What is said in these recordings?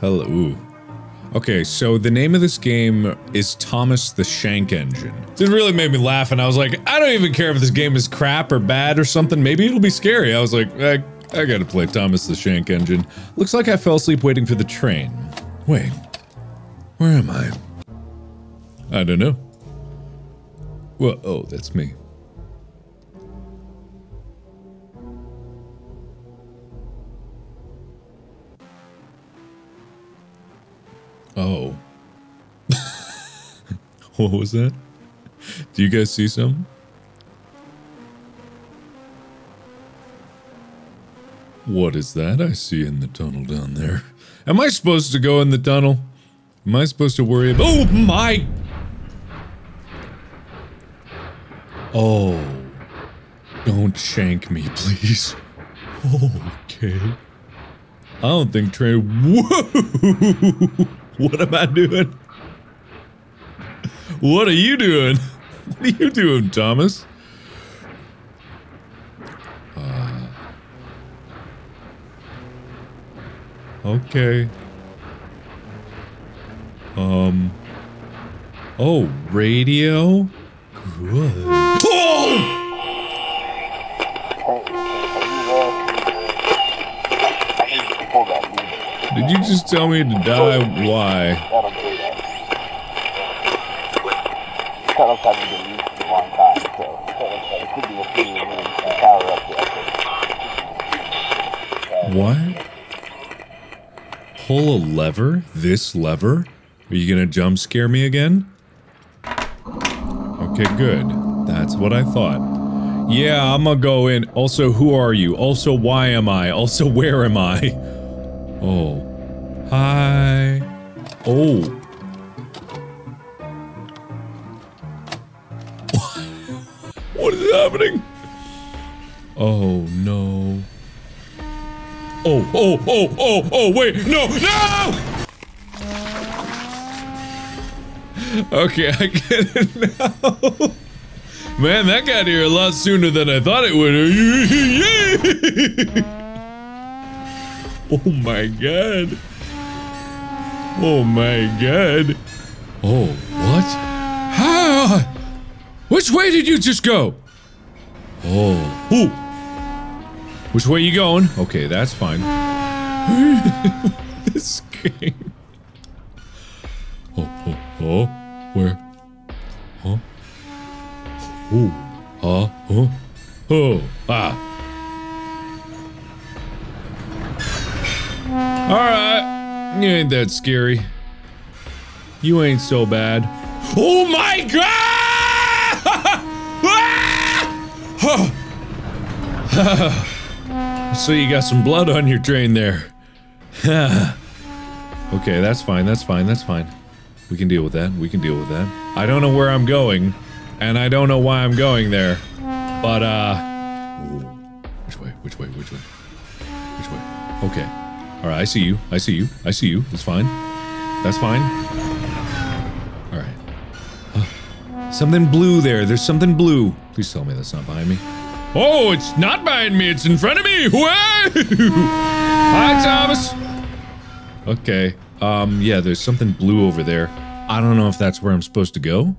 Hello. Ooh. Okay, so the name of this game is Thomas the Shank Engine. It really made me laugh, and I was like, I don't even care if this game is crap or bad or something. Maybe it'll be scary. I was like, I gotta play Thomas the Shank Engine. Looks like I fell asleep waiting for the train. Wait, where am I? I don't know. Well, oh, that's me. Oh. What was that? Do you guys see something? What is that I see in the tunnel down there? Am I supposed to go in the tunnel? Am I supposed to worry about— oh my! Oh. Don't shank me, please. Okay. I don't think Trey— whoa! What am I doing? What are you doing? What are you doing, Thomas? Okay. Oh, radio? Good. Oh! Did you just tell me to die? Why? What? Pull a lever? This lever? Are you gonna jump scare me again? Okay, good. That's what I thought. Yeah, I'm gonna go in. Also, who are you? Also, why am I? Also, where am I? Oh. Hi. Oh. What is happening? Oh, no. Oh, oh, oh, oh, oh, wait. No, no! Okay, I get it now. Man, that got here a lot sooner than I thought it would. Yeah! Oh my god. Oh my god. Oh, what? How? Which way did you just go? Oh. Ooh. Which way are you going? Okay, that's fine. This game. Oh, oh, oh. Where? Huh? Oh. Huh? Huh? Oh. Ah. Alright, you ain't that scary. You ain't so bad. Oh my god! So you got some blood on your train there. Okay, that's fine, that's fine, that's fine. We can deal with that, we can deal with that. I don't know where I'm going, and I don't know why I'm going there. But, which way, which way, which way? Which way? Okay. Alright, I see you. I see you. I see you. It's fine. That's fine. Alright. Something blue there. There's something blue. Please tell me that's not behind me. Oh, it's not behind me. It's in front of me. Hi, Thomas. Okay. Yeah, there's something blue over there. I don't know if that's where I'm supposed to go.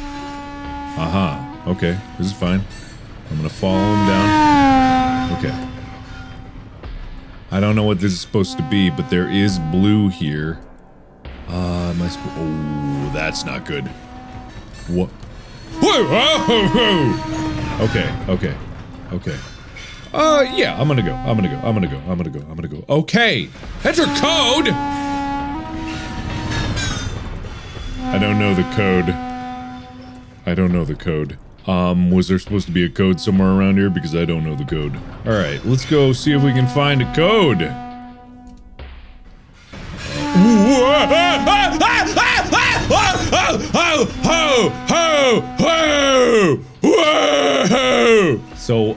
Aha. Uh-huh. Okay. This is fine. I'm gonna follow him down. Okay. I don't know what this is supposed to be, but there is blue here. Am I supposed— oh, that's not good. What? Okay, okay, okay. Yeah, I'm gonna go, I'm gonna go, I'm gonna go, I'm gonna go, I'm gonna go. Okay! Enter code! I don't know the code. I don't know the code. Was there supposed to be a code somewhere around here? Because I don't know the code. Alright, let's go see if we can find a code! So,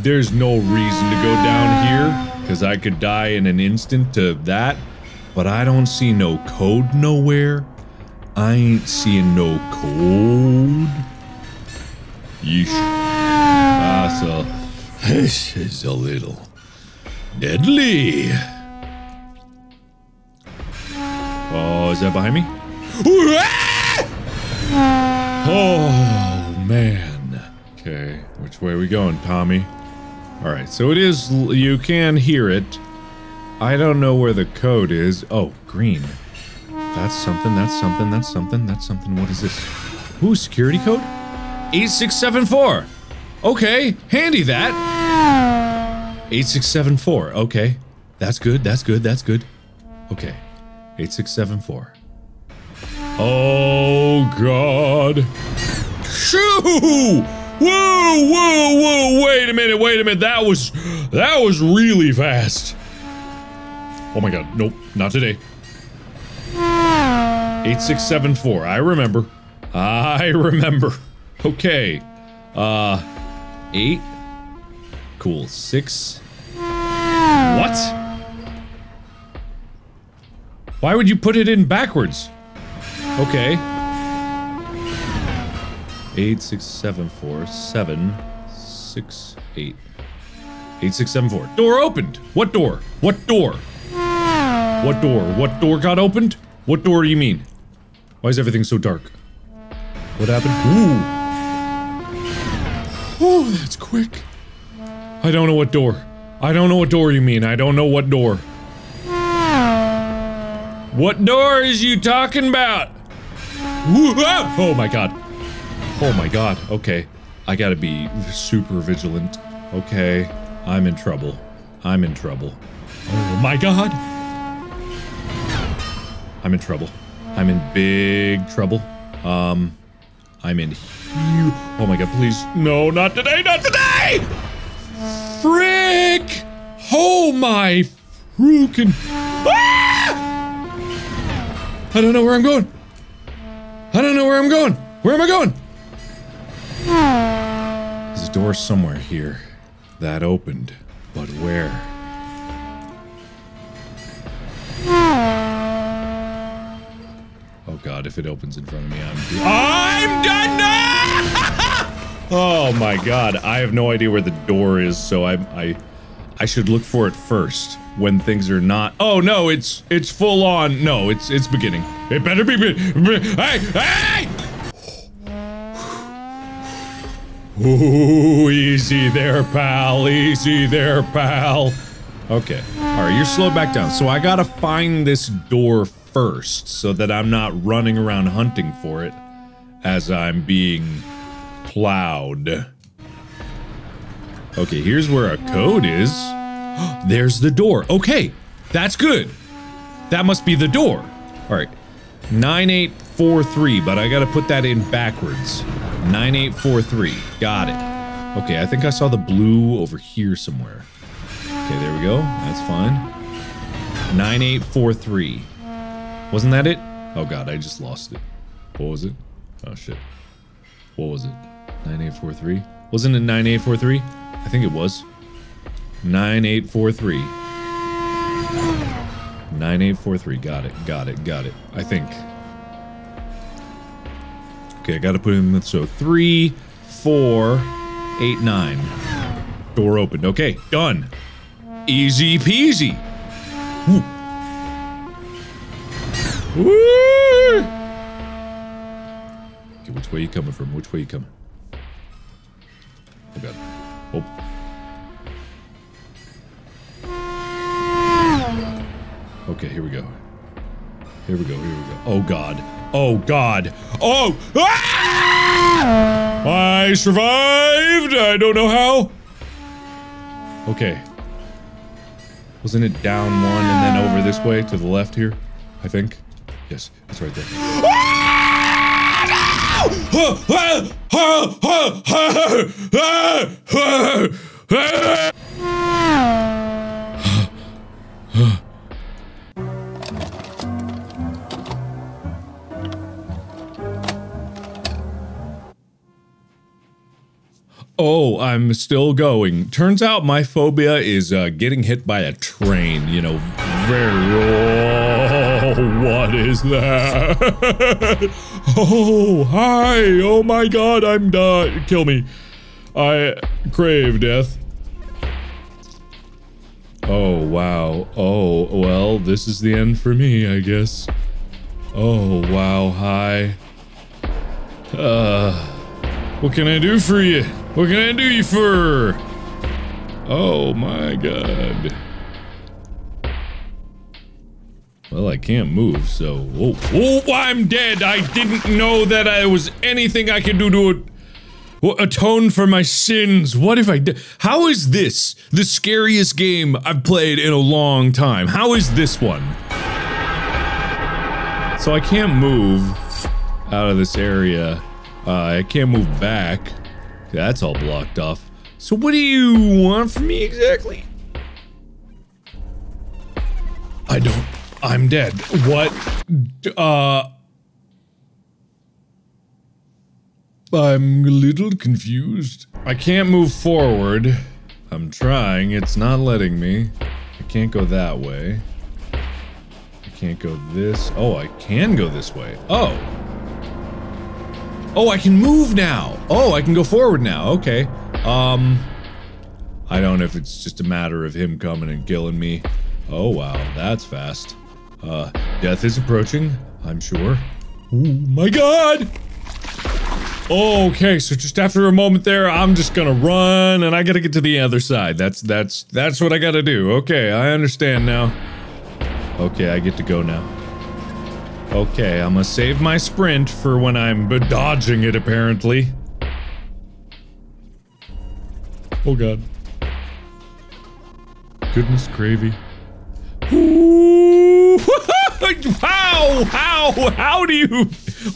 there's no reason to go down here, because I could die in an instant to that, but I don't see no code nowhere. I ain't seeing no code. Yeesh. So this is a little deadly. Oh, is that behind me? Oh, man. Okay, which way are we going, Tommy? All right, so it is, you can hear it. I don't know where the code is. Oh, green. That's something, that's something, that's something, that's something. What is this? Ooh, security code? 8674. Okay, handy that. 8674, okay. That's good, that's good, that's good. Okay, 8674. Oh, God. Shoo! Whoa, whoa, whoa, wait a minute, that was really fast. Oh my God, nope, not today. 8674, I remember. Okay, 8, cool, 6. What? Why would you put it in backwards? Okay. 8, 6, 7, 4, 7, 6, 8. 8, 6, 7, 4. Door opened! What door? What door? What door? What door got opened? What door do you mean? Why is everything so dark? What happened? Ooh! Oh, that's quick. I don't know what door. I don't know what door you mean. I don't know what door. What door is you talking about? Ooh, ah! Oh my God. Oh my God. Okay. I gotta be super vigilant. Okay. I'm in trouble. I'm in trouble. Oh my God. I'm in trouble. I'm in big trouble. I'm in huge. Oh my God, please. No, not today, not today! Frick! Oh my frickin'. Ah! I don't know where I'm going. I don't know where I'm going. Where am I going? There's a door somewhere here that opened, but where? Oh God, if it opens in front of me, I'm done now! Oh my God, I have no idea where the door is, so I should look for it first when things are not. Oh no, it's full on. No, it's beginning. It better be. Hey, hey! Ooh, easy there, pal. Easy there, pal. Okay. All right, you're slowed back down. So I gotta find this door first so that I'm not running around hunting for it as I'm being plowed. Okay, here's where a code is. There's the door. Okay, that's good. That must be the door. All right, 9843, but I gotta put that in backwards. 9843. Got it. Okay, I think I saw the blue over here somewhere. Okay, there we go. That's fine. 9843. Wasn't that it? Oh God, I just lost it. What was it? Oh shit. What was it? 9843? Wasn't it 9843? I think it was. 9843. 9843. Got it. Got it. Got it. I think. Okay, I gotta put in, so 3, 4, 8, 9. Door opened. Okay, done. Easy peasy. Woo. Woo. Okay, which way you coming from? Which way you coming? Oh God. Oh. Okay, here we go. Here we go. Here we go. Oh God. Oh God. Oh! Ah! I survived! I don't know how. Okay. Wasn't it down one and then over this way to the left here? I think. Yes, it's right there. Ah! Oh, I'm still going. Turns out my phobia is getting hit by a train, you know, very... Oh, what is that? Oh, hi. Oh my God, I'm done. Kill me. I crave death. Oh, wow. Oh, well, this is the end for me, I guess. Oh, wow, hi. What can I do for you? What can I do you for? Oh my god. Well, I can't move, so... Oh, oh, I'm dead! I didn't know that I was anything I could do to atone for my sins. What if I did? How is this the scariest game I've played in a long time? How is this one? So I can't move out of this area. I can't move back. That's all blocked off. So what do you want from me exactly? I don't... I'm dead. What? I'm a little confused. I can't move forward. I'm trying. It's not letting me. I can't go that way. I can't go this. Oh, I can go this way. Oh. Oh, I can move now. Oh, I can go forward now. Okay. I don't know if it's just a matter of him coming and killing me. Oh, wow. That's fast. Death is approaching, I'm sure. Oh my god! Okay, so just after a moment there, I'm just gonna run and I gotta get to the other side. That's what I gotta do. Okay, I understand now. Okay, I get to go now. Okay, I'm gonna save my sprint for when I'm dodging it, apparently. Oh god. Goodness gravy. Ooh, how do you,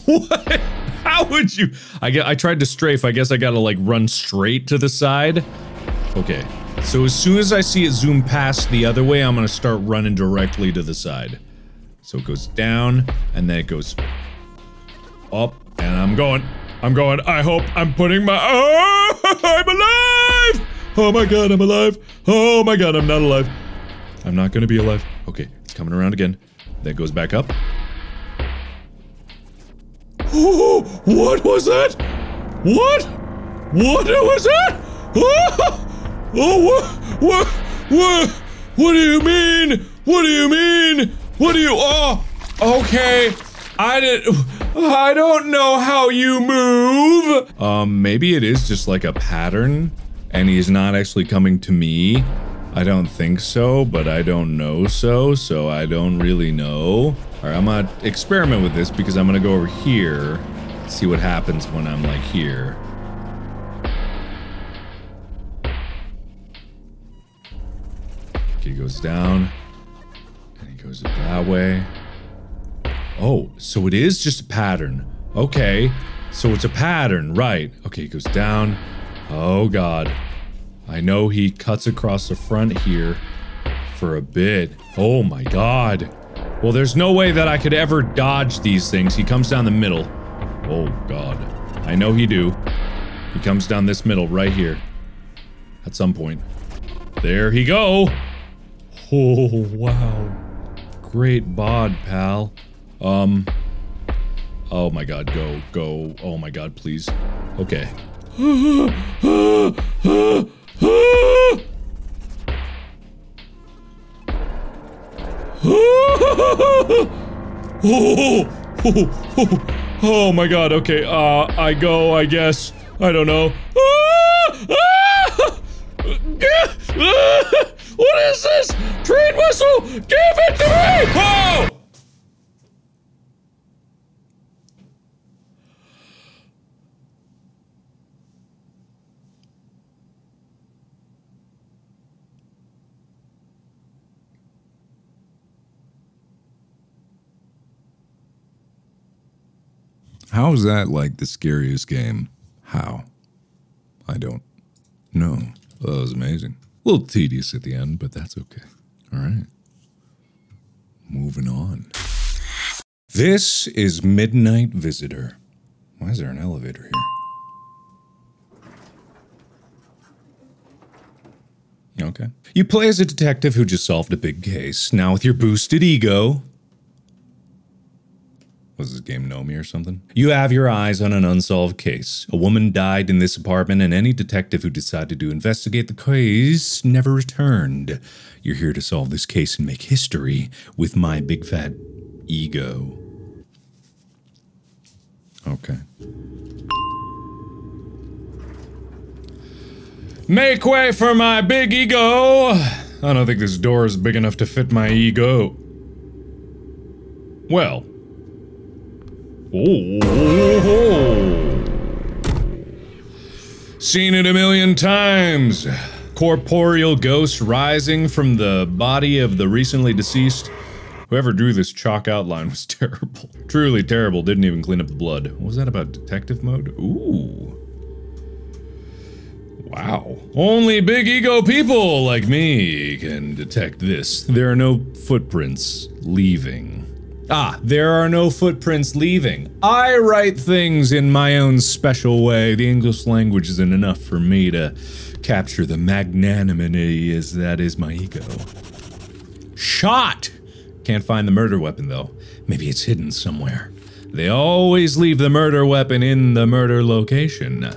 what, how would you, I tried to strafe, I guess I gotta like run straight to the side. Okay, so as soon as I see it zoom past the other way, I'm gonna start running directly to the side. So it goes down, and then it goes up, and I'm going, I hope I'm putting my, oh, I'm alive! Oh my god, I'm alive. Oh my god, I'm not alive. I'm not gonna be alive. Okay, it's coming around again. That goes back up. Oh, what was that? What? What was that? Oh, what do you mean? What do you mean? What do you, oh, okay. I don't know how you move. Maybe it is just like a pattern and he's not actually coming to me. I don't think so, but I don't know so I don't really know. Alright, I'm gonna experiment with this because I'm gonna go over here, see what happens when I'm like here. Okay, he goes down, and he goes that way. Oh, so it is just a pattern. Okay, so it's a pattern, right. Okay, he goes down. Oh god. I know he cuts across the front here for a bit. Oh my god. Well, there's no way that I could ever dodge these things. He comes down the middle. Oh god. I know he do. He comes down this middle right here. At some point. There he go. Oh, wow. Great bod, pal. Oh my god, go, go. Oh my god, please. Okay. Oh my god, okay, I go, I guess. I don't know. What is this? Train whistle! Give it to me! Oh! How is that like the scariest game? How? I don't know. Well, that was amazing. A little tedious at the end, but that's okay. All right. Moving on. This is Midnight Visitor. Why is there an elevator here? Okay. You play as a detective who just solved a big case. Now with your boosted ego... Was this game know me or something? You have your eyes on an unsolved case. A woman died in this apartment, and any detective who decided to investigate the case never returned. You're here to solve this case and make history with my big fat ego. Okay. Make way for my big ego! I don't think this door is big enough to fit my ego. Well. Oh. Seen it a million times. Corporeal ghosts rising from the body of the recently deceased. Whoever drew this chalk outline was terrible. Truly terrible, didn't even clean up the blood. What was that about detective mode? Ooh. Wow. Only big ego people like me can detect this. There are no footprints leaving. Ah, there are no footprints leaving. I write things in my own special way. The English language isn't enough for me to capture the magnanimity as that is my ego. Shot! Can't find the murder weapon though. Maybe it's hidden somewhere. They always leave the murder weapon in the murder location.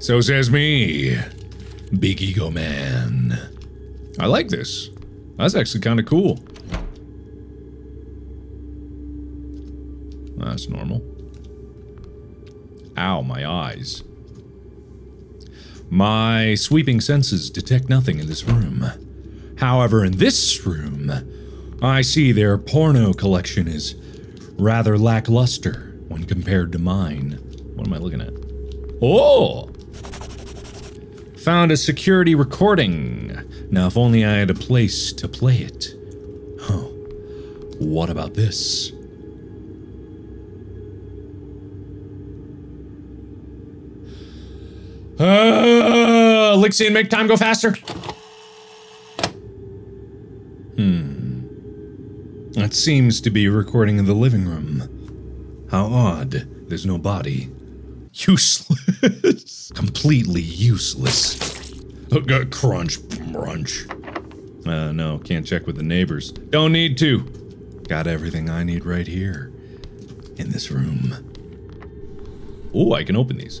So says me, Big Ego Man. I like this. That's actually kind of cool. That's normal. Ow, my eyes. My sweeping senses detect nothing in this room. However, in this room, I see their porno collection is rather lackluster when compared to mine. What am I looking at? Oh! Found a security recording. Now, if only I had a place to play it. Huh. What about this? Lixian, make time go faster. That seems to be a recording in the living room. How odd. There's no body. Useless. Completely useless. Crunch, crunch. No, can't check with the neighbors. Don't need to. Got everything I need right here. In this room. Oh, I can open these.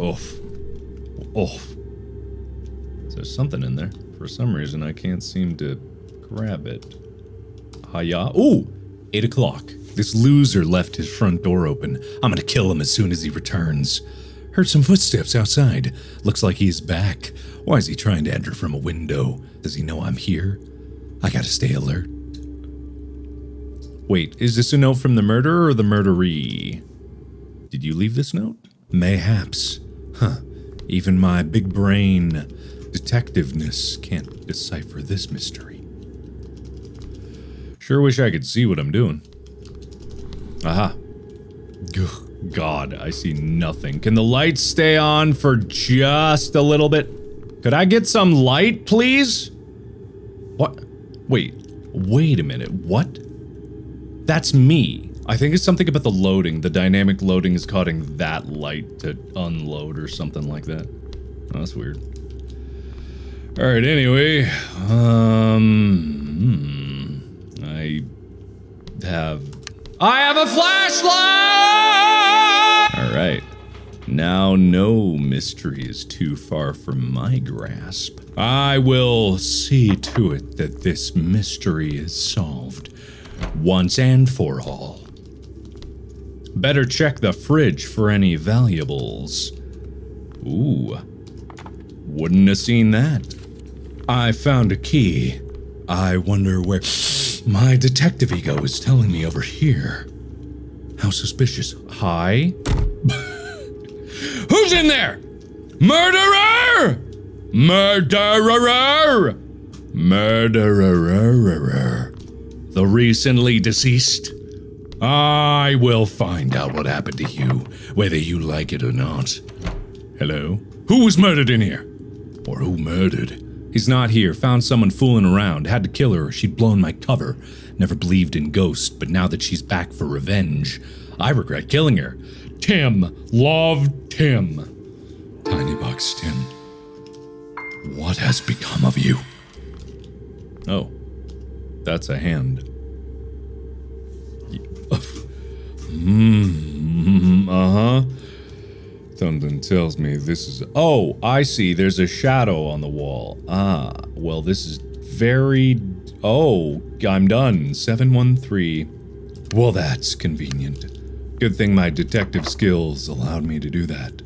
Oof. Oof. There's something in there. For some reason, I can't seem to grab it. Hiya. Ooh! 8 o'clock. This loser left his front door open. I'm gonna kill him as soon as he returns. Heard some footsteps outside. Looks like he's back. Why is he trying to enter from a window? Does he know I'm here? I gotta stay alert. Wait, is this a note from the murderer or the murderee? Did you leave this note? Mayhaps. Huh. Even my big brain detectiveness can't decipher this mystery. Sure wish I could see what I'm doing. Aha. Ugh, God, I see nothing. Can the lights stay on for just a little bit? Could I get some light, please? What? Wait a minute. What? That's me. I think it's something about the loading. The dynamic loading is causing that light to unload or something like that. Oh, that's weird. Alright, anyway. I have a flashlight! Alright. Now no mystery is too far from my grasp. I will see to it that this mystery is solved once and for all. Better check the fridge for any valuables. Ooh. Wouldn't have seen that. I found a key. I wonder where my detective ego is telling me over here. How suspicious. Hi? Who's in there? Murderer! Murderer! Murderer. The recently deceased. I will find out what happened to you, whether you like it or not. Hello? Who was murdered in here? Or who murdered? He's not here. Found someone fooling around. Had to kill her. She'd blown my cover. Never believed in ghosts, but now that she's back for revenge, I regret killing her. Tim. Love Tim. Tiny Box Tim. What has become of you? Oh. That's a hand. Something tells me this is... Oh, I see. There's a shadow on the wall. Ah, well, this is very... Oh, I'm done. 713. Well, that's convenient. Good thing my detective skills allowed me to do that.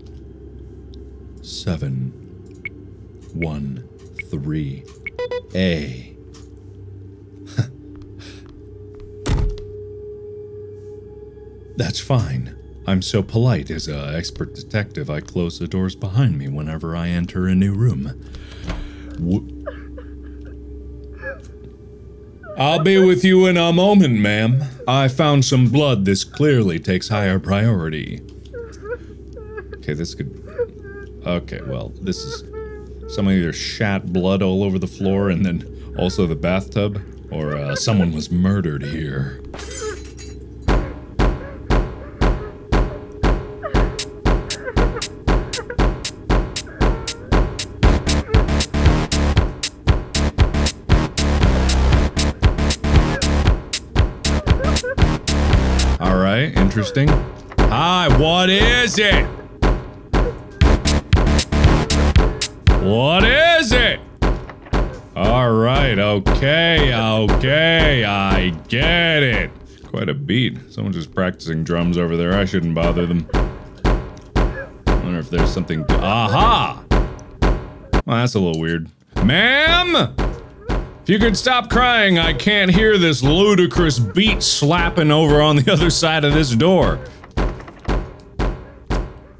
7 1 3 A. That's fine. I'm so polite as an expert detective, I close the doors behind me whenever I enter a new room. I'll be with you in a moment, ma'am. I found some blood. This clearly takes higher priority. Okay, this could... Okay, well, this is... Someone either shat blood all over the floor and then also the bathtub, or someone was murdered here. Interesting. Hi, what is it? What is it? All right, okay, okay, I get it. Quite a beat. Someone's just practicing drums over there. I shouldn't bother them. I wonder if there's something... Aha! Well, that's a little weird. Ma'am! If you could stop crying, I can't hear this ludicrous beat slapping over on the other side of this door.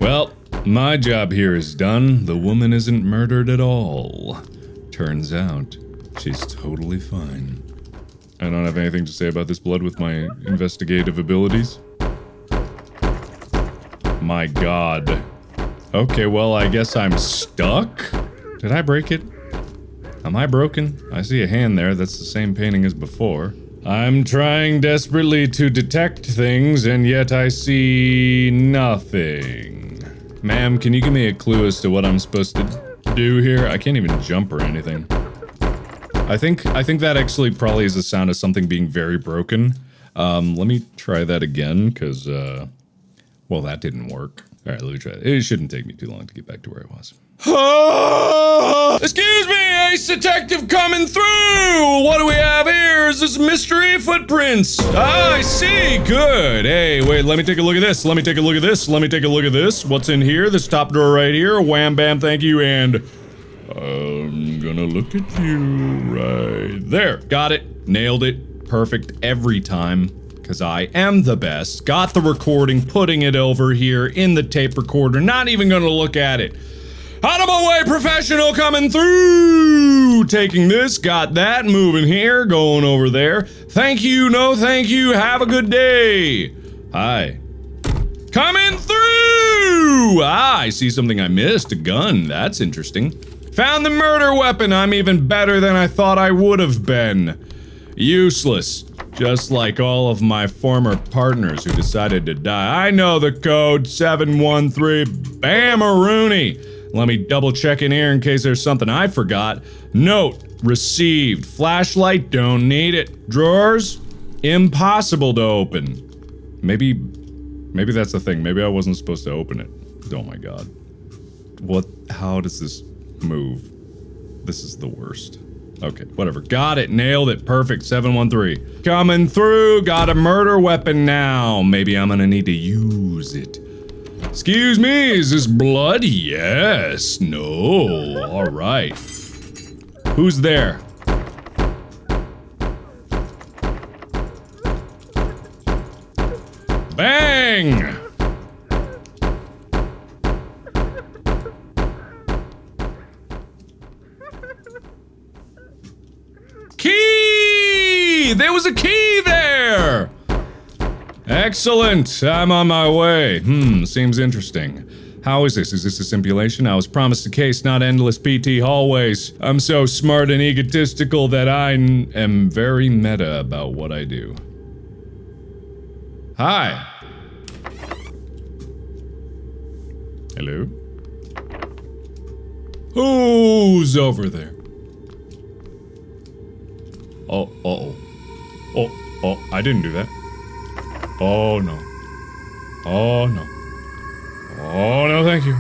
Well, my job here is done. The woman isn't murdered at all. Turns out, she's totally fine. I don't have anything to say about this blood with my investigative abilities. My God. Okay, well, I guess I'm stuck? Did I break it? Am I broken? I see a hand there, that's the same painting as before. I'm trying desperately to detect things, and yet I see nothing. Ma'am, can you give me a clue as to what I'm supposed to do here? I can't even jump or anything. I think that actually probably is the sound of something being very broken. Let me try that again, because, well, that didn't work. Alright, let me try that. It shouldn't take me too long to get back to where I was. Oh! Excuse me, Ace Detective coming through! What do we have here? Is this mystery footprints? Ah, I see, good. Hey, wait, let me take a look at this. Let me take a look at this. Let me take a look at this. What's in here? This top drawer right here. Wham, bam, thank you, and... I'm gonna look at you right there. Got it. Nailed it. Perfect every time. Because I am the best. Got the recording, putting it over here in the tape recorder. Not even gonna look at it. Out of my way, professional coming through! Taking this, got that, moving here, going over there. Thank you, no thank you, have a good day! Hi. Coming through! Ah, I see something I missed, a gun, that's interesting. Found the murder weapon, I'm even better than I thought I would have been. Useless, just like all of my former partners who decided to die. I know the code, 713, Bam-a-rooney! Let me double check in here in case there's something I forgot. Note received. Flashlight, don't need it. Drawers, impossible to open. Maybe that's the thing. Maybe I wasn't supposed to open it. Oh my God. What, how does this move? This is the worst. Okay, whatever. Got it, nailed it, perfect, 713. Coming through, got a murder weapon now. Maybe I'm gonna need to use it. Excuse me, is this blood? Yes. No. All right. Who's there? Bang! Key! There was a key there! Excellent! I'm on my way. Seems interesting. How is this? Is this a simulation? I was promised a case, not endless PT hallways. I'm so smart and egotistical that I am very meta about what I do. Hi! Hello? Who's over there? Oh, uh-oh. Oh, oh, I didn't do that. Oh no. Oh no. Oh no, thank you.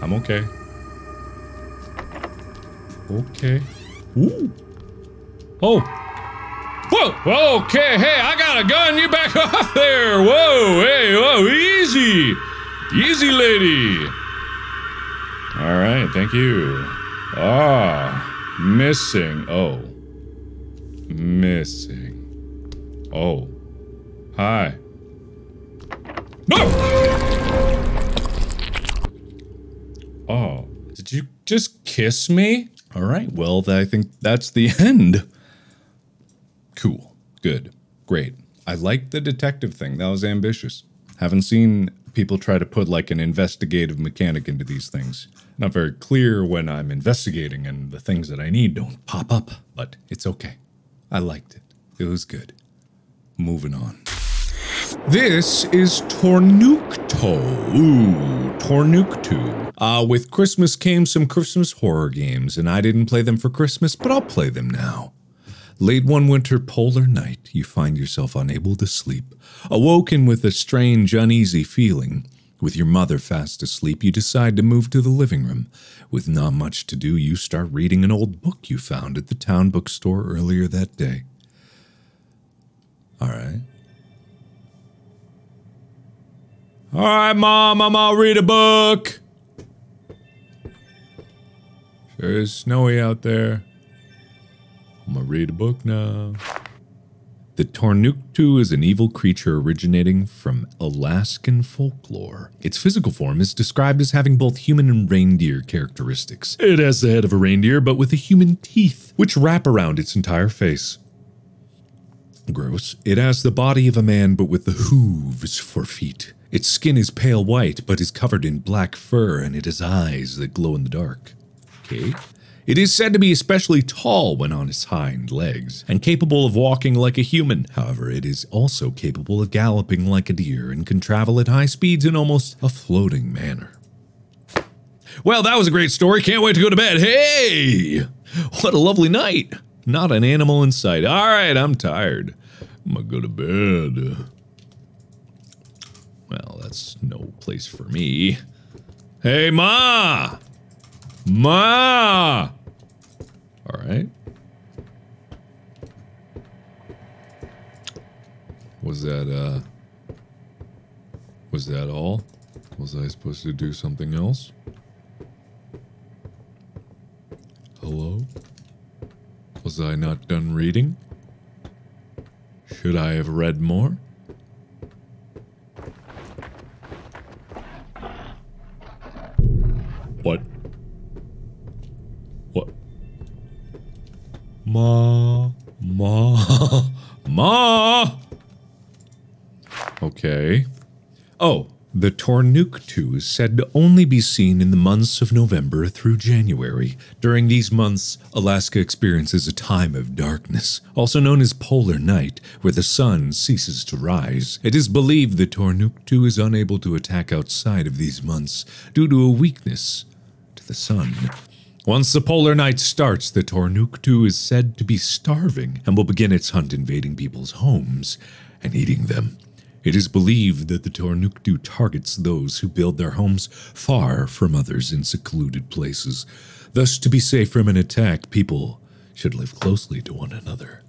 I'm okay. Okay. Ooh. Oh. Whoa! Whoa, okay, hey, I got a gun, you back off there. Whoa, hey, whoa, easy. Easy, lady. All right, thank you. Ah, missing, oh. Missing. Oh. Hi. No! Oh, did you just kiss me? All right, well, I think that's the end. Cool, good, great. I like the detective thing, that was ambitious. Haven't seen people try to put like an investigative mechanic into these things. Not very clear when I'm investigating and the things that I need don't pop up, but it's okay. I liked it. It was good. Moving on. This is Tornuktu. Ooh, Tornuktu. With Christmas came some Christmas horror games, and I didn't play them for Christmas, but I'll play them now. Late one winter polar night, you find yourself unable to sleep. Awoken with a strange, uneasy feeling. With your mother fast asleep, you decide to move to the living room. With not much to do, you start reading an old book you found at the town bookstore earlier that day. All right. All right, Mom, I'm gonna read a book. Sure is snowy out there. I'm gonna read a book now. The Tornuktu is an evil creature originating from Alaskan folklore. Its physical form is described as having both human and reindeer characteristics. It has the head of a reindeer, but with a human teeth, which wrap around its entire face. Gross. It has the body of a man, but with the hooves for feet. Its skin is pale white, but is covered in black fur, and it has eyes that glow in the dark. Okay. It is said to be especially tall when on its hind legs, and capable of walking like a human. However, it is also capable of galloping like a deer and can travel at high speeds in almost a floating manner. Well, that was a great story. Can't wait to go to bed. Hey! What a lovely night. Not an animal in sight. All right, I'm tired. I'm gonna go to bed. Well, that's no place for me. Hey, Ma! Ma! All right. Was that all? Was I supposed to do something else? Hello? Was I not done reading? Should I have read more? What? What? Ma, ma, ma! Okay. Oh, the Tornuktu is said to only be seen in the months of November through January. During these months, Alaska experiences a time of darkness, also known as polar night, where the sun ceases to rise. It is believed the Tornuktu is unable to attack outside of these months due to a weakness to the sun. Once the polar night starts, the Tornuktu is said to be starving and will begin its hunt, invading people's homes and eating them. It is believed that the Tornuktu targets those who build their homes far from others in secluded places. Thus, to be safe from an attack, people should live closely to one another.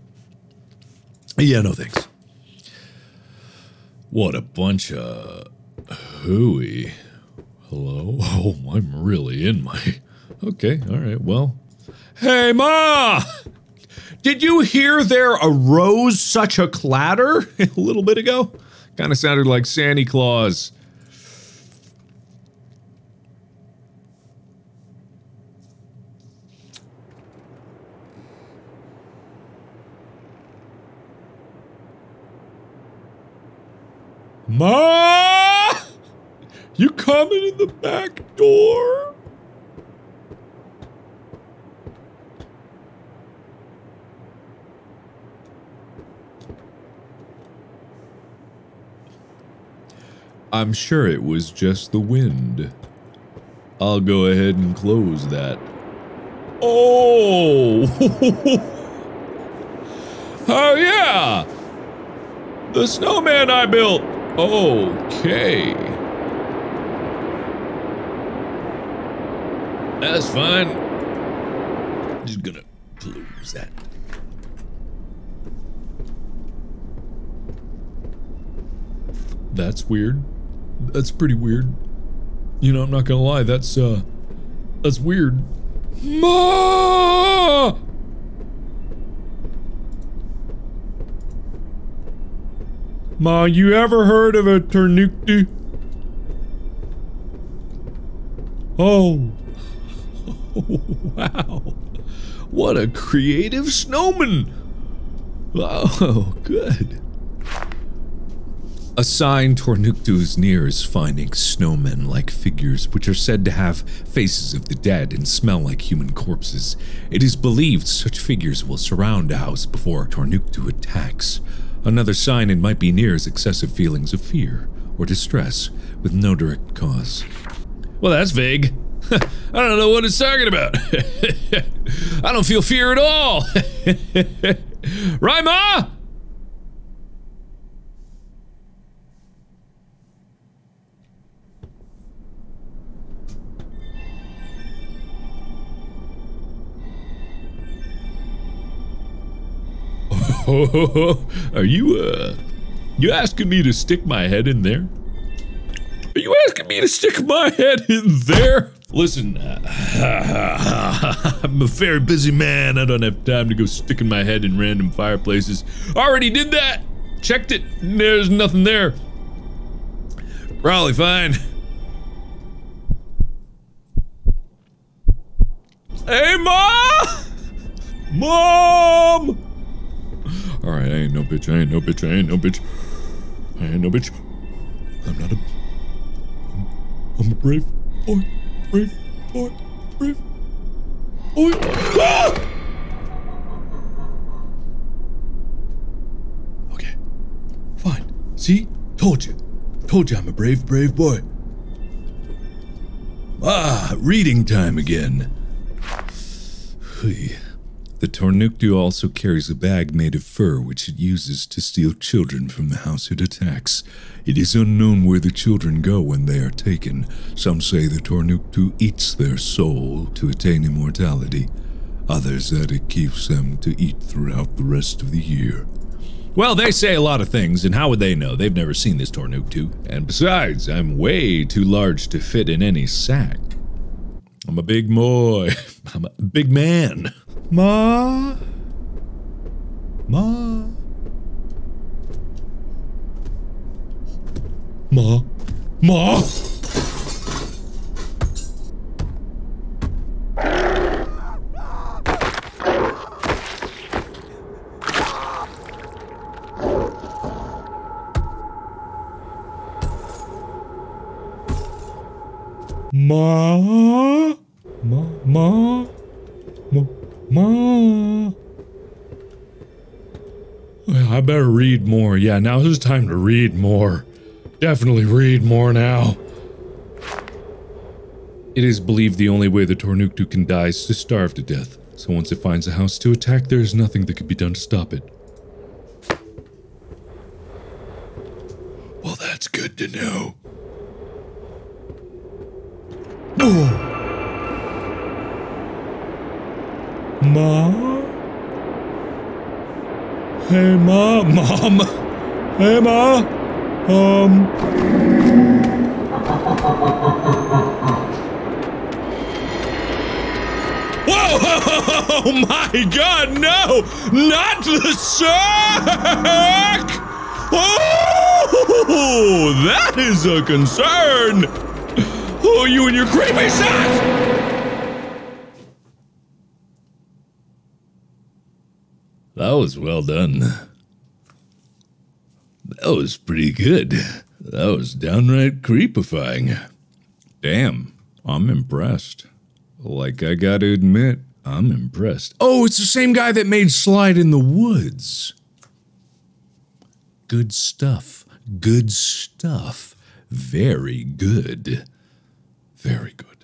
Yeah, no thanks. What a bunch of hooey. Hello? Oh, I'm really in my... Okay, all right, well. Hey, Ma! Did you hear there arose such a clatter a little bit ago? Kind of sounded like Santa Claus. Ma! You coming in the back door? I'm sure it was just the wind. I'll go ahead and close that. Oh! Oh yeah! The snowman I built! Okay. That's fine. I'm just gonna close that. That's weird. That's pretty weird. You know, I'm not gonna lie, that's weird. Ma! Ma, you ever heard of a Tornuktu? Oh. Oh, wow. What a creative snowman. Oh, good. A sign Tornuktu is near is finding snowmen-like figures which are said to have faces of the dead and smell like human corpses. It is believed such figures will surround a house before Tornuktu attacks. Another sign it might be near is excessive feelings of fear or distress with no direct cause. Well, that's vague. I don't know what it's talking about. I don't feel fear at all. Right, Ma? Are you asking me to stick my head in there? Are you asking me to stick my head in there? Listen, I'm a very busy man. I don't have time to go sticking my head in random fireplaces. Already did that. Checked it. There's nothing there. Probably fine. Hey, Ma! Mom! Alright, I ain't no bitch, I ain't no bitch, I ain't no bitch. I ain't no bitch. I'm not a... I'm a brave boy. Brave boy. Brave boy. Ah! Okay. Fine. See? Told you. Told you I'm a brave, brave boy. Ah, reading time again. Hey. The Tornuktu also carries a bag made of fur which it uses to steal children from the house it attacks. It is unknown where the children go when they are taken. Some say the Tornuktu eats their soul to attain immortality. Others that it keeps them to eat throughout the rest of the year. Well, they say a lot of things, and how would they know? They've never seen this Tornuktu. And besides, I'm way too large to fit in any sack. I'm a big boy. I'm a big man. Ma? Ma? Ma? Ma? Ma? Ma? Ma? Ma? Ma. Well, I better read more. Yeah, now it's time to read more. Definitely read more now. It is believed the only way the Tornuktu can die is to starve to death. So once it finds a house to attack, there is nothing that can be done to stop it. Well, that's good to know. Oh. Ma? Hey, Ma? Mom? Hey, Ma? Whoa! Oh my God, no! Not the sack! Oh! That is a concern! Oh, you and your creepy sack! That was well done. That was pretty good. That was downright creepifying. Damn, I'm impressed. Like, I gotta admit, I'm impressed. Oh, it's the same guy that made Slide in the Woods. Good stuff. Good stuff. Very good. Very good.